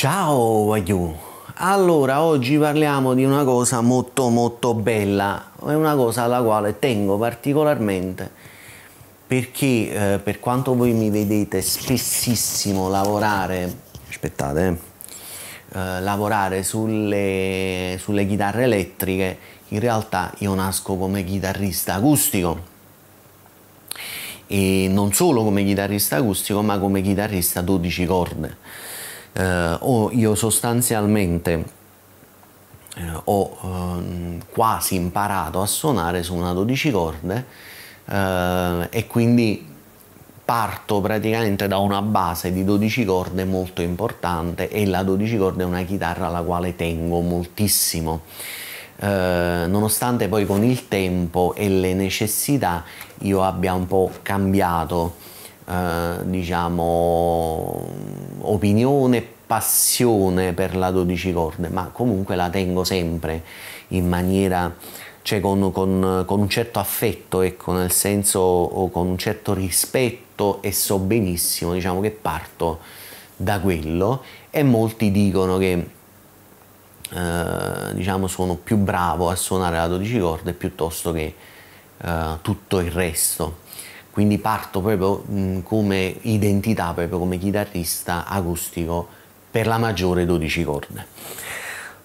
Ciao Wagyu! Allora, oggi parliamo di una cosa molto bella, è una cosa alla quale tengo particolarmente perché per quanto voi mi vedete spessissimo lavorare, lavorare sulle chitarre elettriche, in realtà io nasco come chitarrista acustico. E non solo come chitarrista acustico, ma come chitarrista 12 corde. Io sostanzialmente ho quasi imparato a suonare su una 12 corde e quindi parto praticamente da una base di 12 corde molto importante, e la 12 corde è una chitarra alla quale tengo moltissimo. Nonostante poi con il tempo e le necessità io abbia un po' cambiato diciamo opinione, passione per la 12 corde, ma comunque la tengo sempre in maniera, cioè con un certo affetto, ecco, nel senso, o con un certo rispetto, e so benissimo, diciamo, che parto da quello. E molti dicono che diciamo sono più bravo a suonare la 12 corde piuttosto che tutto il resto, quindi parto proprio come identità, proprio come chitarrista acustico per la maggiore 12 corde.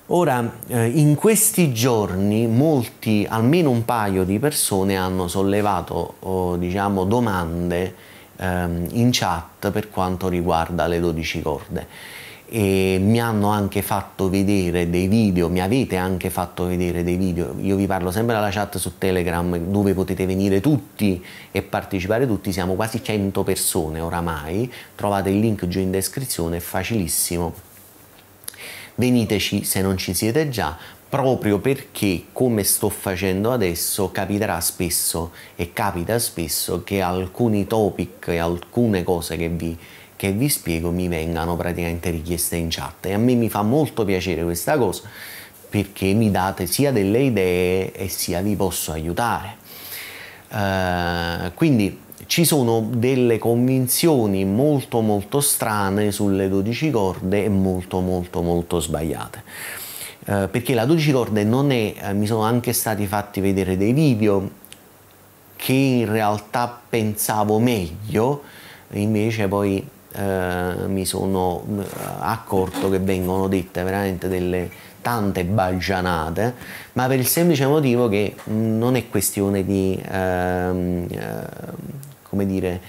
Ora in questi giorni molti, almeno un paio di persone, hanno sollevato diciamo domande in chat per quanto riguarda le 12 corde, e mi hanno anche fatto vedere dei video, mi avete anche fatto vedere dei video. Io vi parlo sempre dalla chat su Telegram, dove potete venire tutti e partecipare tutti, siamo quasi 100 persone oramai, trovate il link giù in descrizione, è facilissimo, veniteci se non ci siete già, proprio perché, come sto facendo adesso, capiterà spesso, e capita spesso, che alcuni topic e alcune cose che vi spiego mi vengano praticamente richieste in chat, e a me mi fa molto piacere questa cosa, perché mi date sia delle idee e sia vi posso aiutare. Quindi ci sono delle convinzioni molto strane sulle 12 corde e molto sbagliate, perché la 12 corde non è, mi sono anche stati fatti vedere dei video che in realtà pensavo meglio, invece poi mi sono accorto che vengono dette veramente delle tante baggianate, ma per il semplice motivo che non è questione di come dire,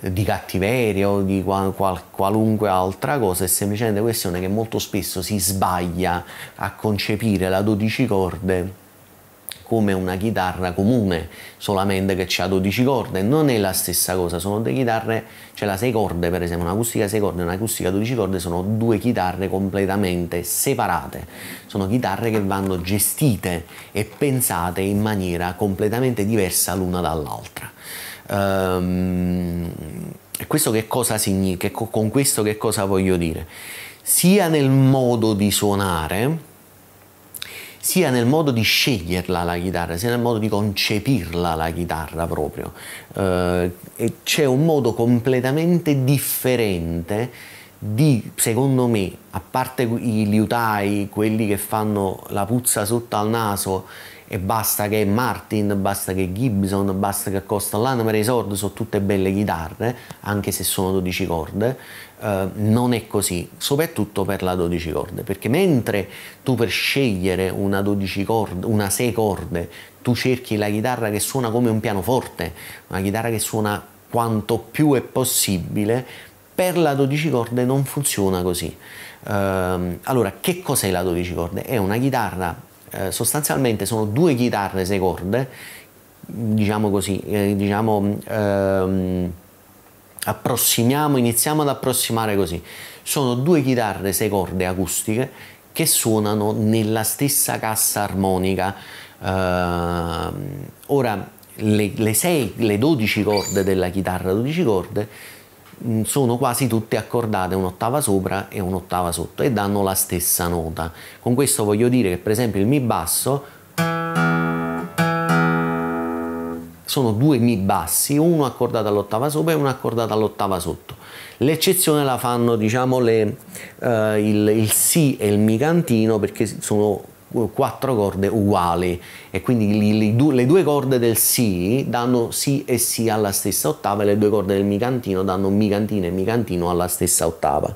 di cattiveria o di qualunque altra cosa, è semplicemente questione che molto spesso si sbaglia a concepire la 12 corde come una chitarra comune, solamente che c'ha 12 corde. Non è la stessa cosa, sono due chitarre, cioè la 6 corde per esempio, un'acustica 6 corde e un'acustica 12 corde sono due chitarre completamente separate, sono chitarre che vanno gestite e pensate in maniera completamente diversa l'una dall'altra. Questo che cosa significa? Con questo che cosa voglio dire? Sia nel modo di suonare, sia nel modo di sceglierla la chitarra, sia nel modo di concepirla la chitarra proprio. C'è un modo completamente differente di, secondo me, a parte i liutai, quelli che fanno la puzza sotto al naso, e basta che Martin, basta che Gibson, basta che Costa, Landamere, i Sword, sono tutte belle chitarre, anche se sono 12 corde. Non è così, soprattutto per la 12 corde, perché mentre tu per scegliere una 12 corde, una 6 corde, tu cerchi la chitarra che suona come un pianoforte, una chitarra che suona quanto più è possibile, per la 12 corde non funziona così. Allora, che cos'è la 12 corde? È una chitarra, sostanzialmente sono due chitarre 6 corde, diciamo così, diciamo iniziamo ad approssimare così. Sono due chitarre 6 corde acustiche che suonano nella stessa cassa armonica. Ora le 12 corde della chitarra 12 corde sono quasi tutte accordate un'ottava sopra e un'ottava sotto, e danno la stessa nota. Con questo voglio dire che per esempio il mi basso sono due Mi bassi, uno accordato all'ottava sopra e uno accordato all'ottava sotto. L'eccezione la fanno, diciamo, il Si e il Mi cantino, perché sono quattro corde uguali e quindi le due corde del Si danno Si e Si alla stessa ottava e le due corde del Mi cantino danno Mi cantino e Mi cantino alla stessa ottava.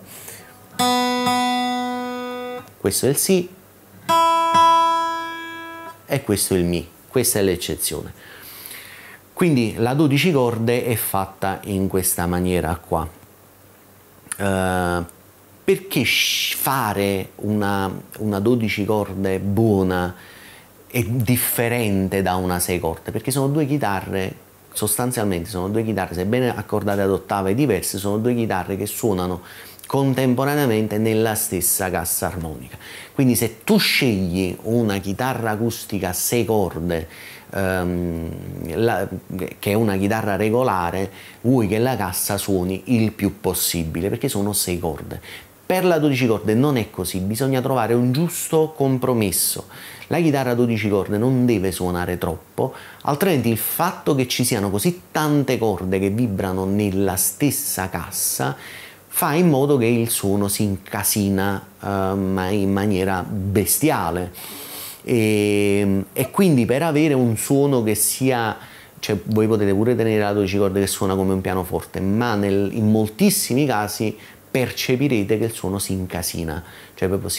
Questo è il Si e questo è il Mi, questa è l'eccezione. Quindi la 12 corde è fatta in questa maniera qua. Perché fare una 12 corde buona è differente da una 6 corde? Perché sono due chitarre, sostanzialmente sono due chitarre, sebbene accordate ad ottave diverse, sono due chitarre che suonano contemporaneamente nella stessa cassa armonica. Quindi se tu scegli una chitarra acustica a 6 corde, che è una chitarra regolare, vuoi che la cassa suoni il più possibile perché sono 6 corde. Per la 12 corde non è così, bisogna trovare un giusto compromesso. La chitarra a 12 corde non deve suonare troppo, altrimenti il fatto che ci siano così tante corde che vibrano nella stessa cassa fa in modo che il suono si incasina ma in maniera bestiale. E quindi per avere un suono che sia, cioè voi potete pure tenere la 12 corde che suona come un pianoforte, ma in moltissimi casi percepirete che il suono si incasina, cioè proprio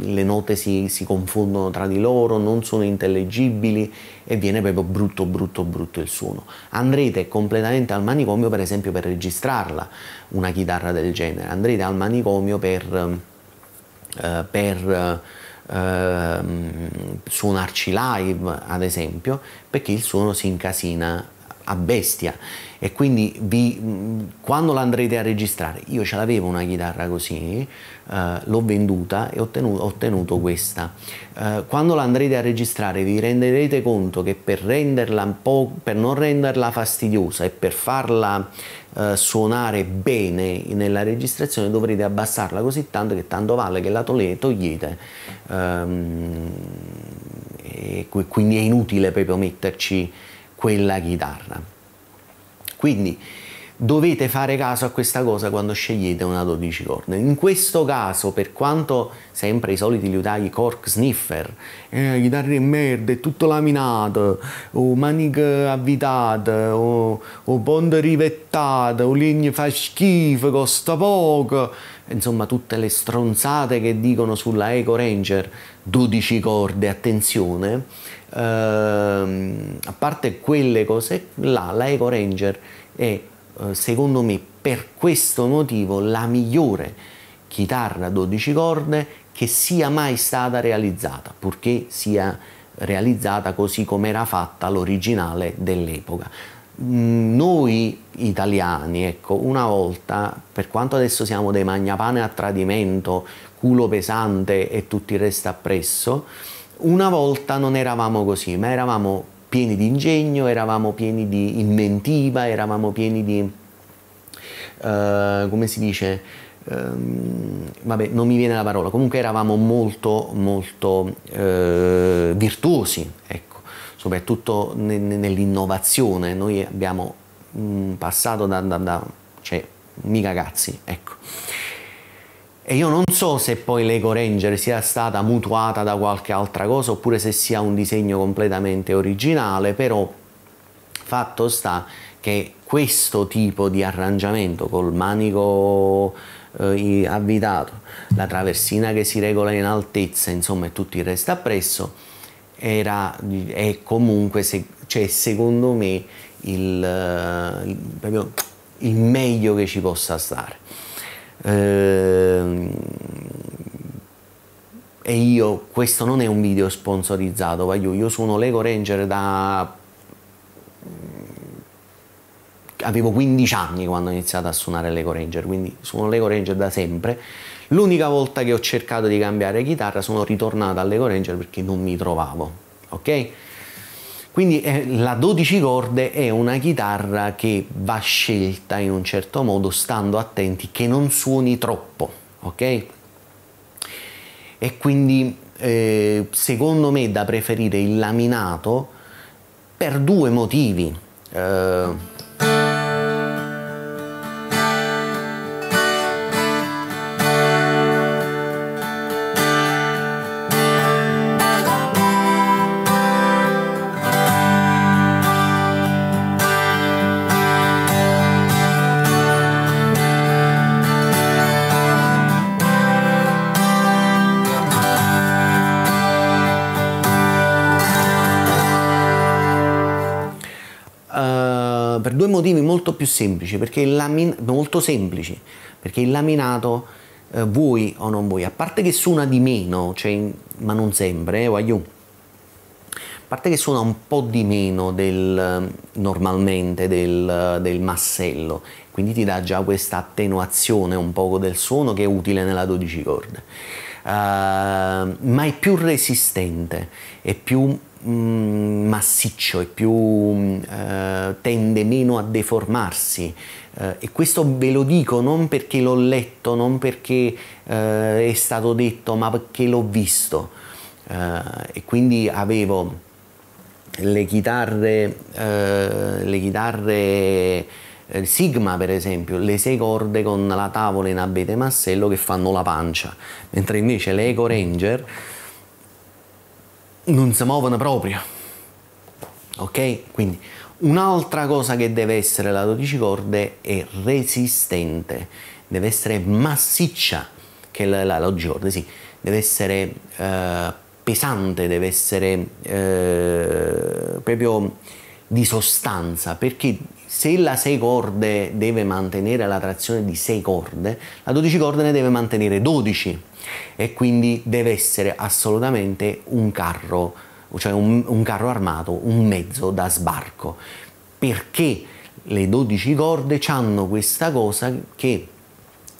le note si confondono tra di loro, non sono intellegibili e viene proprio brutto brutto brutto il suono. Andrete completamente al manicomio, per esempio, per registrarla una chitarra del genere, andrete al manicomio per suonarci live, ad esempio, perché il suono si incasina a bestia. E quindi quando l'andrete a registrare, io ce l'avevo una chitarra così, l'ho venduta e ho ottenuto questa. Quando l'andrete a registrare vi renderete conto che per non renderla fastidiosa e per farla suonare bene nella registrazione dovrete abbassarla così tanto che tanto vale che la togliete, e quindi è inutile proprio metterci quella chitarra. Quindi dovete fare caso a questa cosa quando scegliete una 12 corde. In questo caso, per quanto sempre i soliti liutaghi cork sniffer, chitarra di merda, è tutto laminato, o maniche avvitate, o ponte rivettate, o legno fa schifo, costa poco, insomma tutte le stronzate che dicono sulla Eko Ranger 12 corde, attenzione, a parte quelle cose là, la Eko Ranger è, secondo me, per questo motivo la migliore chitarra 12 corde che sia mai stata realizzata, purché sia realizzata così come era fatta l'originale dell'epoca. Noi italiani, ecco, una volta, per quanto adesso siamo dei magnapane a tradimento, culo pesante e tutti il resto appresso, una volta non eravamo così, ma eravamo pieni di ingegno, eravamo pieni di inventiva, eravamo pieni di, come si dice, vabbè, non mi viene la parola, comunque eravamo molto, molto virtuosi, ecco, soprattutto nell'innovazione. Noi abbiamo passato cioè, mica cazzi, ecco. E io non so se poi l'Eko Ranger sia stata mutuata da qualche altra cosa oppure se sia un disegno completamente originale, però fatto sta che questo tipo di arrangiamento col manico avvitato, la traversina che si regola in altezza, insomma, e tutto il resto appresso, è comunque, cioè, secondo me, proprio il meglio che ci possa stare. E io, questo non è un video sponsorizzato, io suono l'Eko Ranger avevo 15 anni quando ho iniziato a suonare l'Eko Ranger, quindi suono l'Eko Ranger da sempre. L'unica volta che ho cercato di cambiare chitarra sono ritornato all'Eko Ranger perché non mi trovavo, ok? Quindi la 12 corde è una chitarra che va scelta in un certo modo, stando attenti che non suoni troppo, ok? E quindi secondo me è da preferire il laminato, per due motivi. Per due motivi molto più semplici, perché il laminato vuoi o non vuoi, a parte che suona di meno, cioè, ma non sempre, a parte che suona un po' di meno del, normalmente del massello, quindi ti dà già questa attenuazione un poco del suono che è utile nella 12 corde, ma è più resistente, è più massiccio, e più tende meno a deformarsi, e questo ve lo dico non perché l'ho letto, non perché è stato detto, ma perché l'ho visto, e quindi avevo le chitarre Sigma, per esempio, le 6 corde con la tavola in abete massello che fanno la pancia, mentre invece le Eko Ranger non si muovono proprio, ok? Quindi un'altra cosa che deve essere la 12 corde è resistente, deve essere massiccia, che la 12 corde, sì, deve essere pesante, deve essere proprio di sostanza, perché se la 6 corde deve mantenere la trazione di 6 corde, la 12 corde ne deve mantenere 12, e quindi deve essere assolutamente un carro, cioè un carro armato, un mezzo da sbarco, perché le 12 corde hanno questa cosa che,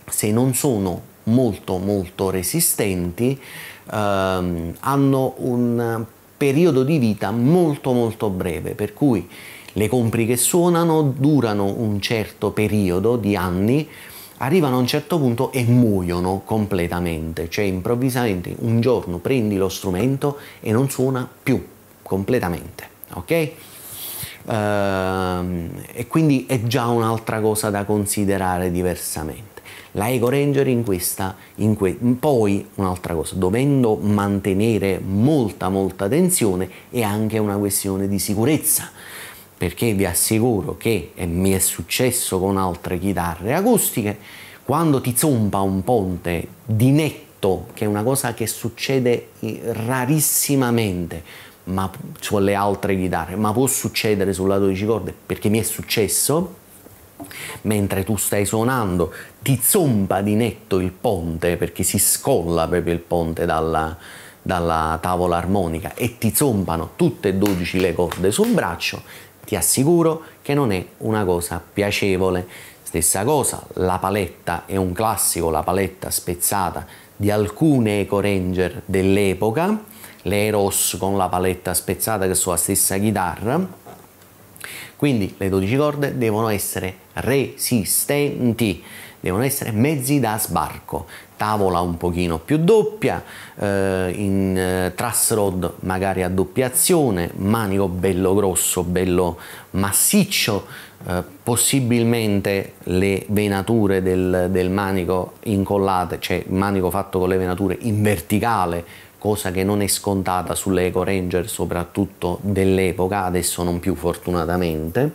se non sono molto resistenti, hanno un periodo di vita molto breve, per cui le compri che suonano durano un certo periodo di anni, arrivano a un certo punto e muoiono completamente, cioè improvvisamente un giorno prendi lo strumento e non suona più completamente, ok? E quindi è già un'altra cosa da considerare diversamente. La Eko Ranger in questa, poi un'altra cosa, dovendo mantenere molta tensione, è anche una questione di sicurezza, perché vi assicuro che, e mi è successo con altre chitarre acustiche, quando ti zompa un ponte di netto, che è una cosa che succede rarissimamente, ma sulle altre chitarre, ma può succedere sulla 12 corde, perché mi è successo, mentre tu stai suonando ti zompa di netto il ponte, perché si scolla proprio il ponte dalla tavola armonica e ti zompano tutte e 12 le corde sul braccio, ti assicuro che non è una cosa piacevole. Stessa cosa, la paletta è un classico, la paletta spezzata di alcune Eko Ranger dell'epoca, le Eros con la paletta spezzata che sono la stessa chitarra. Quindi le 12 corde devono essere resistenti, devono essere mezzi da sbarco, tavola un pochino più doppia, truss rod magari a doppia azione, manico bello grosso, bello massiccio, possibilmente le venature del manico incollate, cioè il manico fatto con le venature in verticale, cosa che non è scontata sulle Eko Ranger, soprattutto dell'epoca, adesso non più fortunatamente.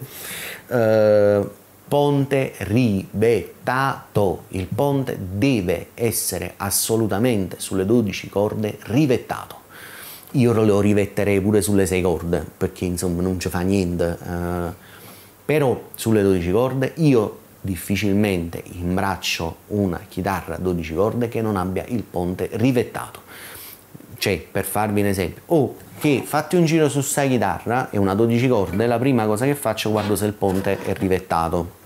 Ponte rivettato, il ponte deve essere assolutamente sulle 12 corde rivettato. Io lo rivetterei pure sulle 6 corde, perché insomma non ci fa niente, però sulle 12 corde io difficilmente imbraccio una chitarra a 12 corde che non abbia il ponte rivettato. Cioè, per farvi un esempio, che fatti un giro su sta chitarra, è una 12 corde, la prima cosa che faccio guardo se il ponte è rivettato,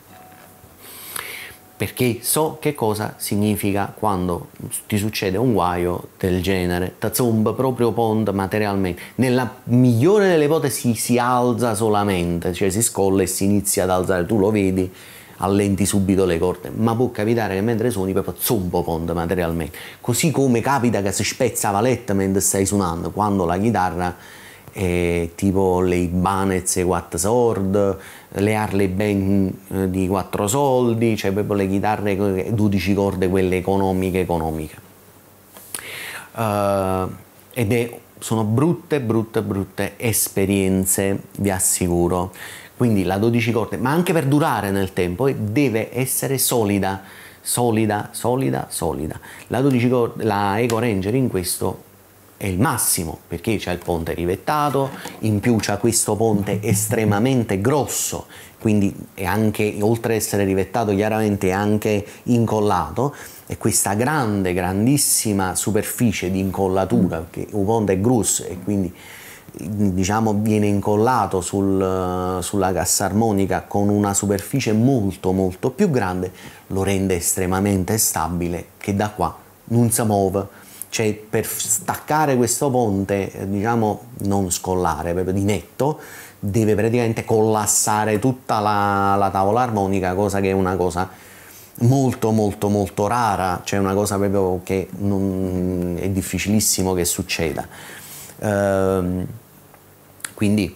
perché so che cosa significa quando ti succede un guaio del genere, t'azzomba proprio ponte materialmente, nella migliore delle ipotesi si alza solamente, cioè si scolla e si inizia ad alzare, tu lo vedi, allenti subito le corde, ma può capitare che mentre suoni proprio zombo ponte materialmente, così come capita che si spezza la paletta mentre stai suonando, quando la chitarra tipo le Ibanez e 4 Sword, le Harley Benz di 4 soldi, cioè proprio le chitarre 12 corde, quelle economiche. Sono brutte esperienze, vi assicuro. Quindi la 12 corde, ma anche per durare nel tempo, deve essere solida. La 12 corde, la Eko Ranger in questo è il massimo, perché c'è il ponte rivettato, in più c'è questo ponte estremamente grosso, quindi è anche, oltre ad essere rivettato, chiaramente è anche incollato, e questa grandissima superficie di incollatura, perché un ponte è grosso e quindi diciamo viene incollato sulla cassarmonica con una superficie molto più grande, lo rende estremamente stabile, che da qua non si muove. Cioè, per staccare questo ponte, diciamo, non scollare, proprio di netto, deve praticamente collassare tutta la tavola armonica, cosa che è una cosa molto rara, cioè una cosa proprio che non, è difficilissimo che succeda. Quindi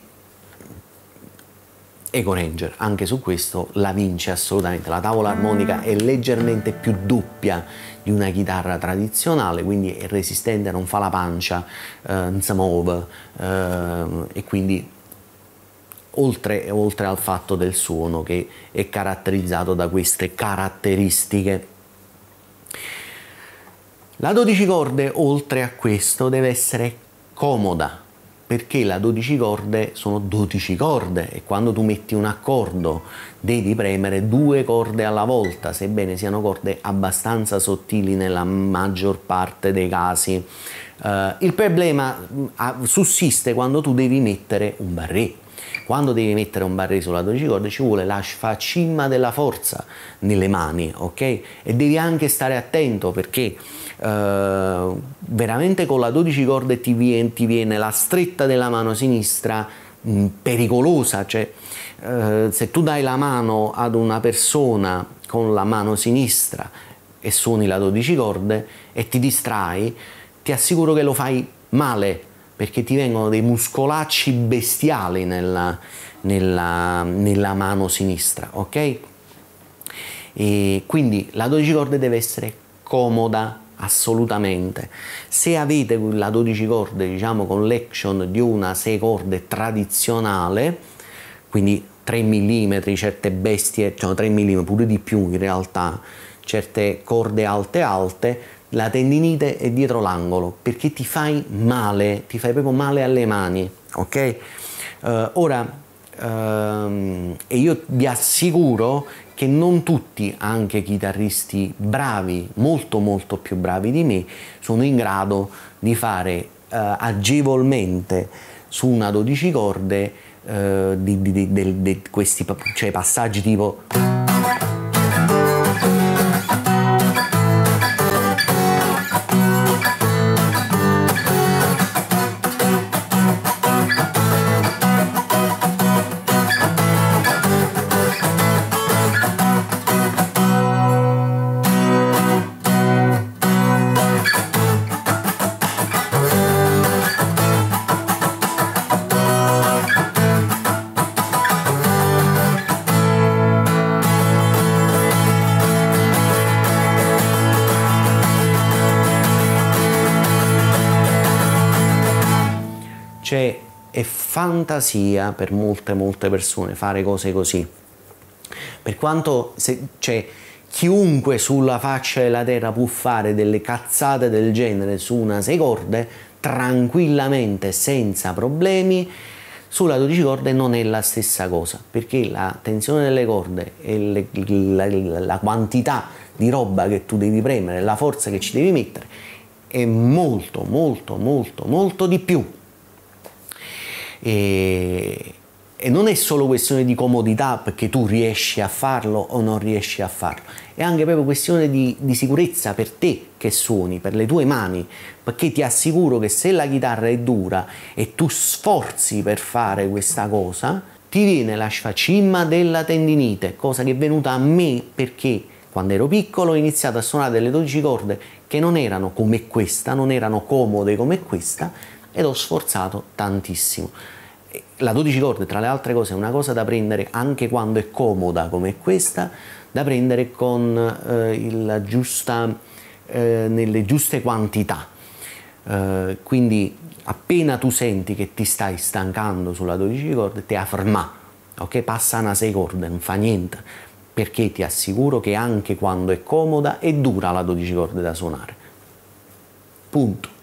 Eko Ranger anche su questo la vince assolutamente. La tavola armonica è leggermente più doppia di una chitarra tradizionale, quindi è resistente, non fa la pancia, non si muove, e quindi oltre al fatto del suono che è caratterizzato da queste caratteristiche, la 12 corde oltre a questo deve essere comoda, perché la 12 corde sono 12 corde e quando tu metti un accordo devi premere 2 corde alla volta, sebbene siano corde abbastanza sottili nella maggior parte dei casi. Il problema sussiste quando tu devi mettere un barré. Quando devi mettere un barré sulla 12 corde ci vuole la sfaccimma della forza nelle mani, ok? E devi anche stare attento, perché veramente con la 12 corde ti viene la stretta della mano sinistra pericolosa, cioè se tu dai la mano ad una persona con la mano sinistra e suoni la 12 corde e ti distrai, ti assicuro che lo fai male, perché ti vengono dei muscolacci bestiali nella mano sinistra, ok? E quindi la 12 corde deve essere comoda assolutamente. Se avete la 12 corde, diciamo, con l'action di una 6 corde tradizionale, quindi 3 mm, certe bestie, cioè 3 mm pure di più in realtà, certe corde alte, la tendinite è dietro l'angolo, perché ti fai male, ti fai proprio male alle mani, ok? E io vi assicuro che non tutti, anche chitarristi bravi, molto più bravi di me, sono in grado di fare agevolmente su una 12 corde questi, cioè, passaggi tipo... Cioè, è fantasia per molte persone fare cose così, per quanto chiunque sulla faccia della terra può fare delle cazzate del genere su una 6 corde tranquillamente, senza problemi. Sulla 12 corde non è la stessa cosa, perché la tensione delle corde e la quantità di roba che tu devi premere, la forza che ci devi mettere è molto di più. E non è solo questione di comodità, perché tu riesci a farlo o non riesci a farlo, è anche proprio questione di sicurezza per te che suoni, per le tue mani, perché ti assicuro che se la chitarra è dura e tu sforzi per fare questa cosa, ti viene la sfaccimma della tendinite, cosa che è venuta a me perché quando ero piccolo ho iniziato a suonare delle 12 corde che non erano come questa, non erano comode come questa, ed ho sforzato tantissimo. La 12 corde, tra le altre cose, è una cosa da prendere anche quando è comoda come questa, da prendere con nelle giuste quantità. Quindi appena tu senti che ti stai stancando sulla 12 corde, te la ferma, ok? Passa una 6 corde, non fa niente, perché ti assicuro che anche quando è comoda è dura la 12 corde da suonare. Punto.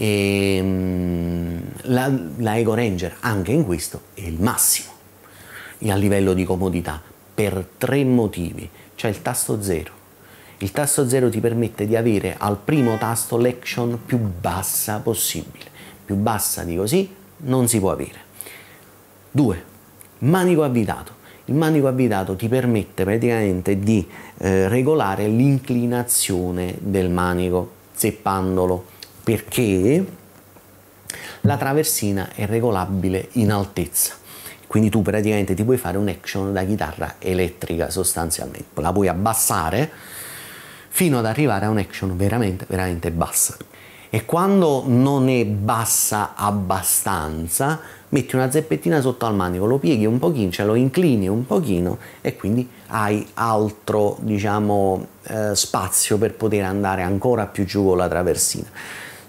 E la Eko Ranger anche in questo è il massimo a livello di comodità, per tre motivi. C'è il tasto 0. Il tasto 0 ti permette di avere al primo tasto l'action più bassa possibile. Più bassa di così non si può avere. 2. Manico avvitato. Il manico avvitato ti permette praticamente di regolare l'inclinazione del manico, zeppandolo, perché la traversina è regolabile in altezza, quindi tu praticamente ti puoi fare un action da chitarra elettrica sostanzialmente, la puoi abbassare fino ad arrivare a un action veramente, veramente bassa. E quando non è bassa abbastanza, metti una zeppettina sotto al manico, lo pieghi un pochino, cioè lo inclini un pochino, e quindi hai altro, diciamo, spazio per poter andare ancora più giù con la traversina.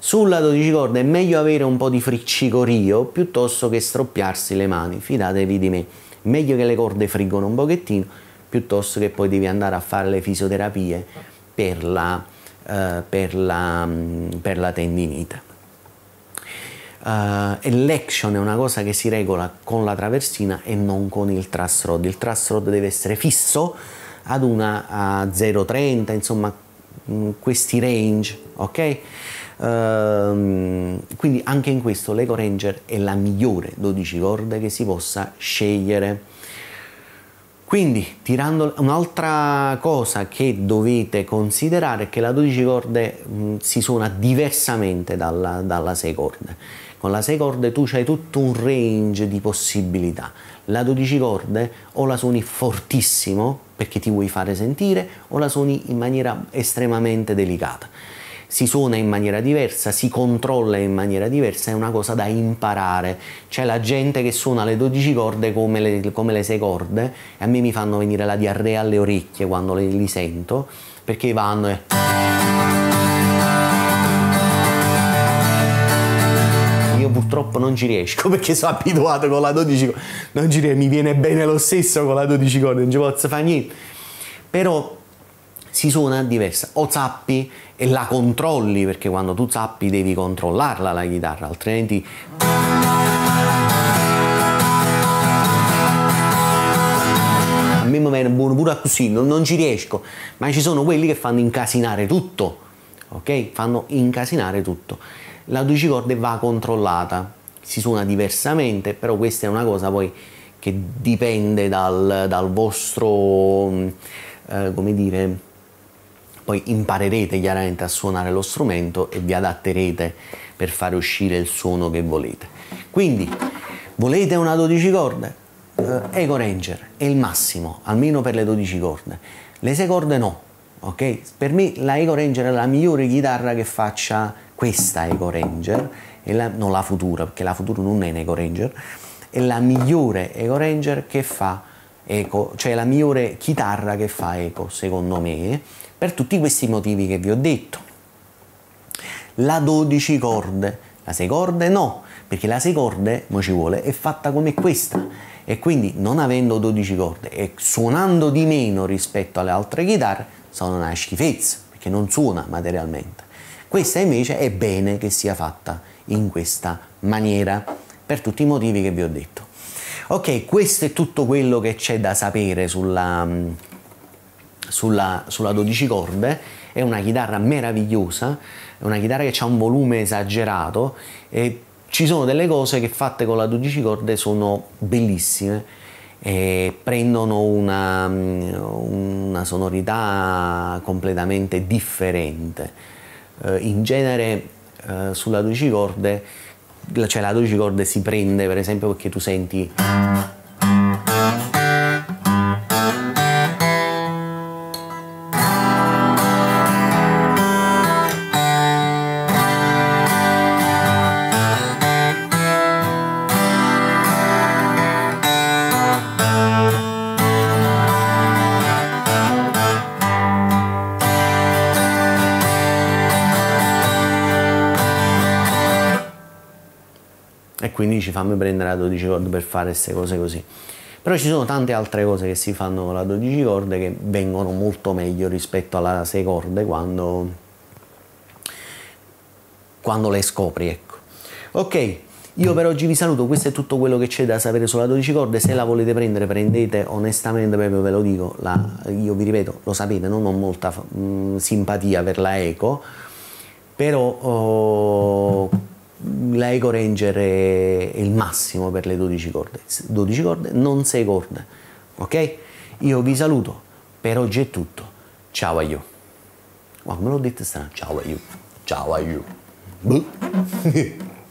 Sulla 12 corde è meglio avere un po' di friccicorio piuttosto che stroppiarsi le mani, fidatevi di me. Meglio che le corde friggono un pochettino piuttosto che poi devi andare a fare le fisioterapie per la tendinite. E l'action è una cosa che si regola con la traversina e non con il truss rod. Il truss rod deve essere fisso ad una 0,30, insomma questi range, ok? Quindi anche in questo l'Eko Ranger è la migliore 12 corde che si possa scegliere. Quindi un'altra cosa che dovete considerare è che la 12 corde si suona diversamente dalla 6 corde. Con la 6 corde tu hai tutto un range di possibilità. La 12 corde o la suoni fortissimo perché ti vuoi fare sentire, o la suoni in maniera estremamente delicata. Si suona in maniera diversa, si controlla in maniera diversa, è una cosa da imparare. C'è la gente che suona le 12 corde come le 6 corde, e a me mi fanno venire la diarrea alle orecchie quando li sento, perché vanno e... Io purtroppo non ci riesco perché sono abituato con la 12 corde, non ci riesco, mi viene bene lo stesso con la 12 corde, non ci posso fare niente. Però si suona diversa, o zappi e la controlli, perché quando tu zappi devi controllarla la chitarra, altrimenti a me mi viene buono pure così, non ci riesco. Ma ci sono quelli che fanno incasinare tutto, ok? Fanno incasinare tutto. La 12 corde va controllata, si suona diversamente, però questa è una cosa poi che dipende dal vostro, come dire, poi imparerete chiaramente a suonare lo strumento e vi adatterete per fare uscire il suono che volete. Quindi, volete una 12 corde? Eko Ranger è il massimo, almeno per le 12 corde. Le 6 corde no, ok? Per me la Eko Ranger è la migliore chitarra che faccia questa Eko Ranger, non la futura, perché la futura non è Eko Ranger, è la migliore Eko Ranger che fa Eko, cioè la migliore chitarra che fa Eko, secondo me, per tutti questi motivi che vi ho detto. La 12 corde, la 6 corde no, perché la 6 corde, mo ci vuole, è fatta come questa, e quindi non avendo 12 corde e suonando di meno rispetto alle altre chitarre, sono una schifezza, perché non suona materialmente. Questa invece è bene che sia fatta in questa maniera, per tutti i motivi che vi ho detto. Ok, questo è tutto quello che c'è da sapere sulla 12 corde. È una chitarra meravigliosa, è una chitarra che ha un volume esagerato, e ci sono delle cose che fatte con la 12 corde sono bellissime, e prendono una sonorità completamente differente. In genere sulla 12 corde, cioè la 12 corde si prende per esempio perché tu senti 15, fammi prendere la 12 corde per fare queste cose così. Però ci sono tante altre cose che si fanno con la 12 corde che vengono molto meglio rispetto alla 6 corde quando le scopri, ecco. Ok, io per oggi vi saluto, questo è tutto quello che c'è da sapere sulla 12 corde. Se la volete prendere, prendete, onestamente proprio ve lo dico, io vi ripeto, lo sapete, non ho molta simpatia per la Eko, però la Eko Ranger è il massimo per le 12 corde, 12 corde, non 6 corde, ok? Io vi saluto, per oggi è tutto, ciao a you. Ma come l'ho detto strano, ciao a you, ciao a you.